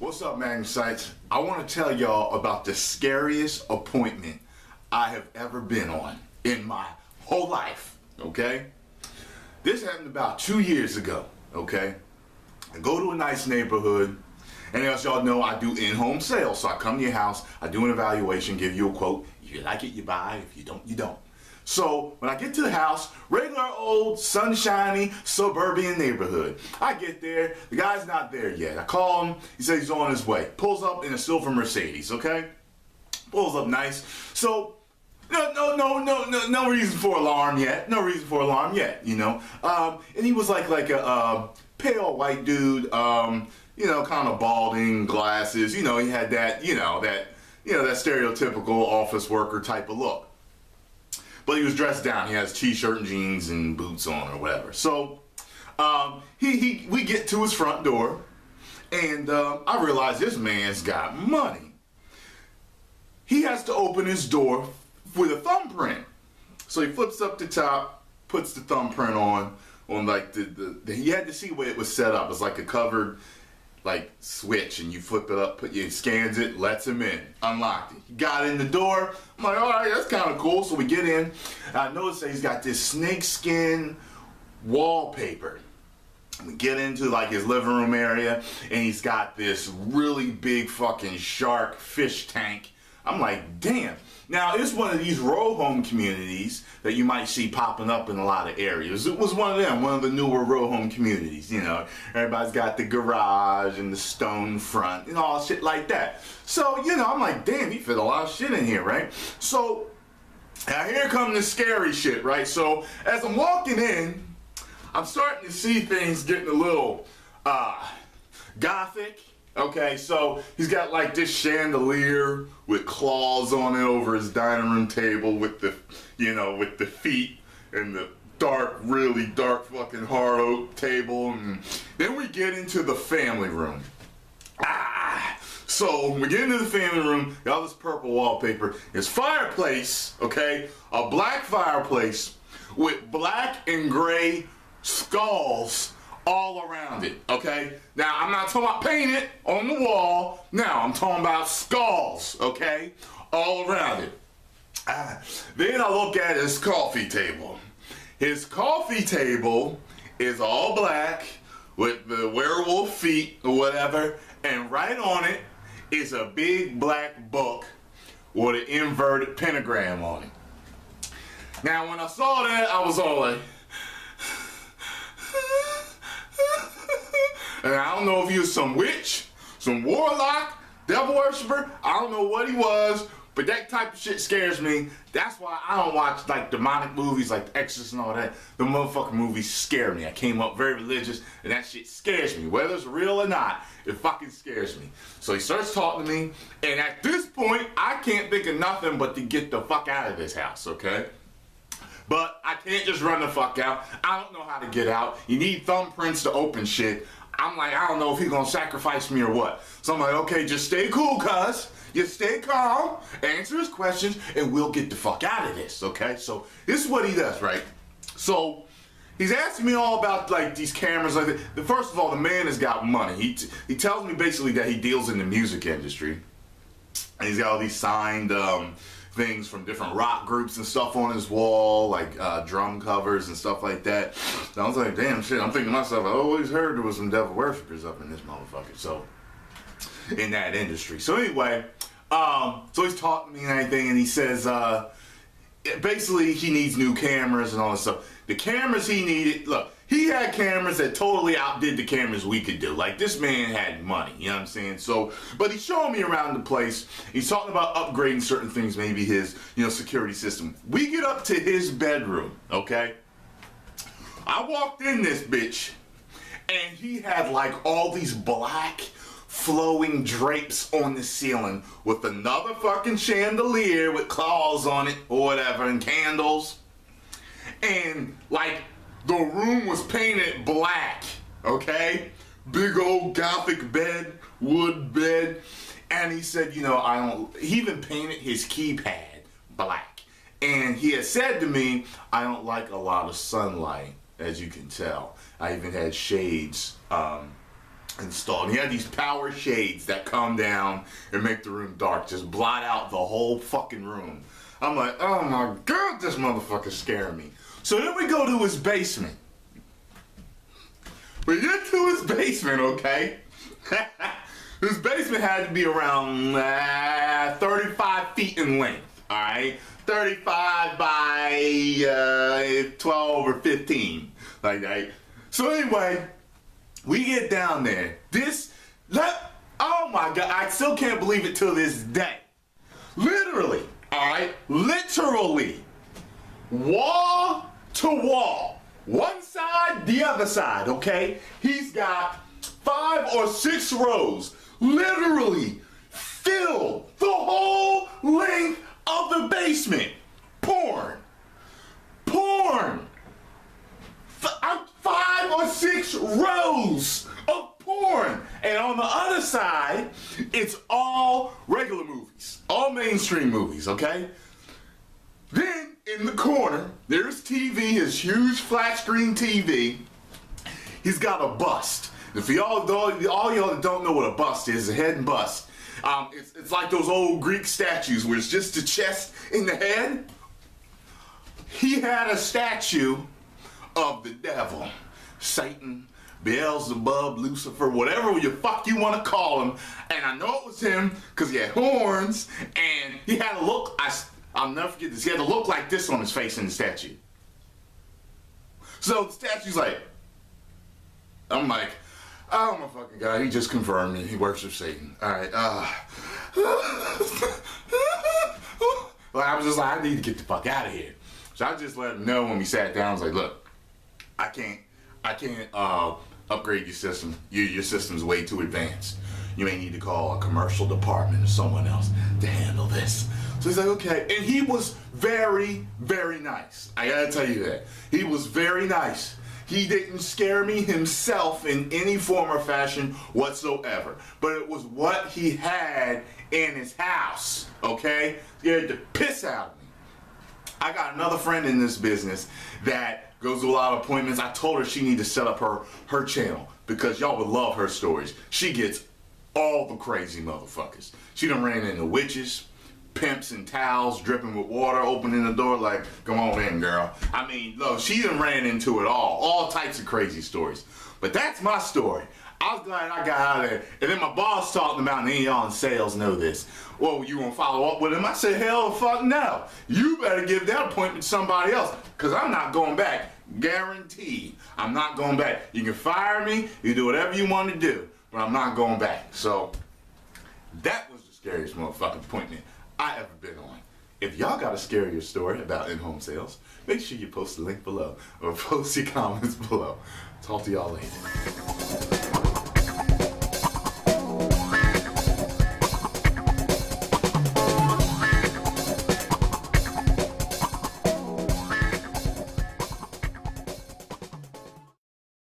What's up, Magnum Sites? I want to tell y'all about the scariest appointment I have ever been on in my whole life, okay? This happened about 2 years ago, okay? I go to a nice neighborhood, and as y'all know, I do in-home sales. So I come to your house, I do an evaluation, give you a quote. If you like it, you buy. If you don't, you don't. So when I get to the house, regular old sunshiny suburban neighborhood. I get there, the guy's not there yet. I call him, he says he's on his way. Pulls up in a silver Mercedes, okay? Pulls up nice. So no reason for alarm yet. No reason for alarm yet, you know. And he was like a pale white dude, you know, kind of balding, glasses, you know, he had that, that stereotypical office worker type of look. But he was dressed down. He has t-shirt and jeans and boots on or whatever. So we get to his front door, and I realize this man's got money. He has to open his door with a thumbprint. So he flips up the top, puts the thumbprint on like the he had to see where it was set up. It's like a covered like switch, and you flip it up, put, it scans it, lets him in, unlocked it. He got in the door. I'm like, all right, that's kind of cool. So we get in. And I notice that he's got this snakeskin wallpaper. We get into like his living room area, and he's got this really big fucking shark fish tank. I'm like, damn. Now, it's one of these row home communities that you might see popping up in a lot of areas. It was one of them, one of the newer row home communities, you know. Everybody's got the garage and the stone front and all shit like that. So, you know, I'm like, damn, you fit a lot of shit in here, right? So, now here comes the scary shit, right? So, as I'm walking in, I'm starting to see things getting a little gothic. Okay, so he's got like this chandelier with claws on it over his dining room table with the, you know, with the feet and the dark, really dark fucking hard oak table. And then we get into the family room. Ah! So we get into the family room, got this purple wallpaper. It's fireplace, okay, a black fireplace with black and gray skulls all around it, okay? Now, I'm not talking about paint it on the wall. Now, I'm talking about skulls, okay? All around it. Then I look at his coffee table. His coffee table is all black with the werewolf feet or whatever, and right on it is a big black book with an inverted pentagram on it. Now, when I saw that, I was all like, and I don't know if he was some witch, some warlock, devil worshiper. I don't know what he was, but that type of shit scares me. That's why I don't watch like demonic movies like The Exorcist and all that. The motherfucking movies scare me. I came up very religious, and that shit scares me. Whether it's real or not, it fucking scares me. So he starts talking to me, and at this point, I can't think of nothing but to get the fuck out of this house, okay? But I can't just run the fuck out. I don't know how to get out. You need thumbprints to open shit. I'm like, I don't know if he's gonna sacrifice me or what. So I'm like, okay, just stay cool, cuz. Just stay calm, answer his questions, and we'll get the fuck out of this, okay? So this is what he does, right? So he's asking me all about like these cameras. Like, first of all, the man has got money. He tells me basically that he deals in the music industry, and he's got all these signed things from different rock groups and stuff on his wall, like drum covers and stuff like that. And I was like, damn shit, I'm thinking to myself, I always heard there was some devil worshippers up in this motherfucker, so, in that industry. So anyway, so he's talking to me and everything, and he says, basically he needs new cameras and all this stuff. The cameras he needed, look, he had cameras that totally outdid the cameras we could do. Like, this man had money, you know what I'm saying? So, but he's showing me around the place. He's talking about upgrading certain things, maybe his, you know, security system. We get up to his bedroom, okay? I walked in this bitch, and he had, like, all these black flowing drapes on the ceiling with another fucking chandelier with claws on it or whatever and candles. And, like, the room was painted black, okay? Big old gothic bed, wood bed. And he said, you know, I don't... He even painted his keypad black. And he had said to me, I don't like a lot of sunlight, as you can tell. I even had shades installed. And he had these power shades that come down and make the room dark, just blot out the whole fucking room. I'm like, oh my God, this motherfucker's scaring me. So then we go to his basement. We get to his basement, okay? His basement had to be around 35 feet in length, all right? 35 by 12 or 15, like that. So anyway, we get down there. Oh my God, I still can't believe it till this day. Literally, all right? Literally, wall to wall. One side, the other side, okay? He's got 5 or 6 rows, literally filled the whole length of the basement. Porn. Porn. 5 or 6 rows of porn. And on the other side, it's all regular movies, all mainstream movies, okay? Then, in the corner, there's TV, his huge flat screen TV. He's got a bust. If all y'all that don't know what a bust is, a head and bust. It's like those old Greek statues where it's just the chest and the head. He had a statue of the devil, Satan, Beelzebub, Lucifer, whatever the fuck you want to call him. And I know it was him because he had horns and he had a look. I'll never forget this. He had to look like this on his face in the statue. So the statue's like, I'm like, oh my fucking God, he just confirmed me. He worships Satan. All right. Well, I was just like, I need to get the fuck out of here. So I just let him know when we sat down. I was like, look, I can't upgrade your system. Your system's way too advanced. You may need to call a commercial department or someone else to handle this. So he's like, okay. And he was very, very nice. I gotta tell you that. He was very nice. He didn't scare me himself in any form or fashion whatsoever. But it was what he had in his house, okay? Scared the piss out of me. I got another friend in this business that goes to a lot of appointments. I told her she needed to set up her channel because y'all would love her stories. She gets all the crazy motherfuckers. She done ran into witches, pimps and towels dripping with water, opening the door like, come on in, girl. I mean, look, she done ran into it all types of crazy stories. But that's my story. I was glad I got out of there. And then my boss talking about, any of y'all in sales know this. Well, you gonna follow up with him? I said, hell fuck no. You better give that appointment to somebody else, because I'm not going back. Guaranteed, I'm not going back. You can fire me, you do whatever you want to do, but I'm not going back. So, that was the scariest motherfucking appointment I ever been on. If y'all got a scarier story about in-home sales, make sure you post the link below or post your comments below. Talk to y'all later.